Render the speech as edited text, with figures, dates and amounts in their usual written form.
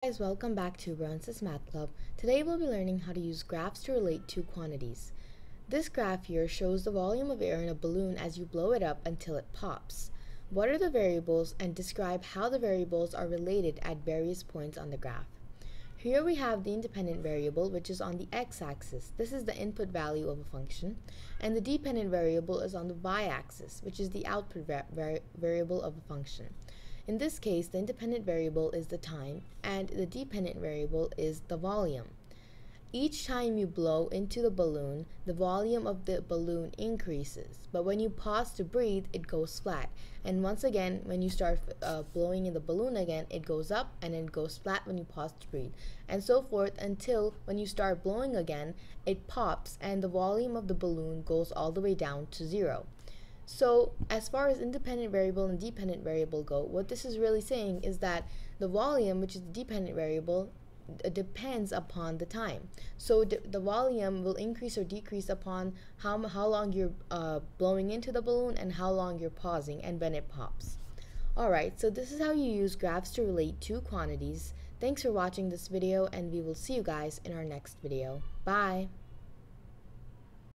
Hey guys, welcome back to BroandSis Math Club. Today we'll be learning how to use graphs to relate two quantities. This graph here shows the volume of air in a balloon as you blow it up until it pops. What are the variables, and describe how the variables are related at various points on the graph. Here we have the independent variable, which is on the x-axis. This is the input value of a function, and the dependent variable is on the y-axis, which is the output variable of a function. In this case, the independent variable is the time and the dependent variable is the volume. Each time you blow into the balloon, the volume of the balloon increases, but when you pause to breathe, it goes flat. And once again, when you start blowing in the balloon again, it goes up and it goes flat when you pause to breathe, and so forth until when you start blowing again, it pops and the volume of the balloon goes all the way down to zero. So as far as independent variable and dependent variable go, what this is really saying is that the volume, which is the dependent variable, depends upon the time. So the volume will increase or decrease upon how long you're blowing into the balloon and how long you're pausing and when it pops. Alright, so this is how you use graphs to relate two quantities. Thanks for watching this video, and we will see you guys in our next video. Bye!